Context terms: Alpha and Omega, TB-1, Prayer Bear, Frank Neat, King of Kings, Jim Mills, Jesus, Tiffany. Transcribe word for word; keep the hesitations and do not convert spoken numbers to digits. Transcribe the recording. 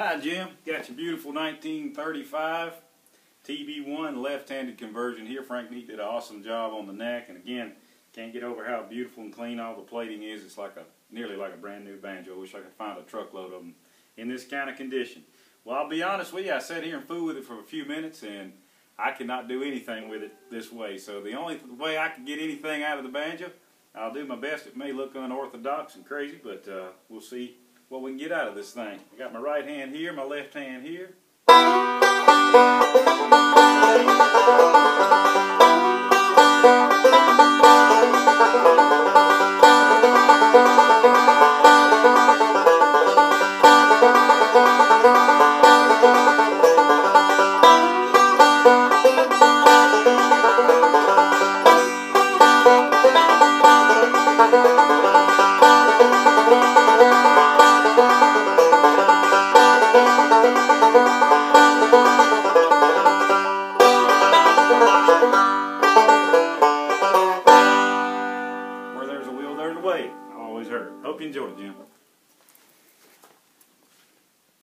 Hi Jim, got your beautiful nineteen thirty-five T B one left-handed conversion here. Frank Neat did an awesome job on the neck, and again, can't get over how beautiful and clean all the plating is. It's like a nearly like a brand new banjo. I wish I could find a truckload of them in this kind of condition. Well, I'll be honest with you, I sat here and fooled with it for a few minutes and I could not do anything with it this way. So the only way I could get anything out of the banjo, I'll do my best. It may look unorthodox and crazy, but uh, we'll see what we can get out of this thing. I got my right hand here, my left hand here. Where there's a will, there's a way. I always heard. Hope you enjoyed it, Jim.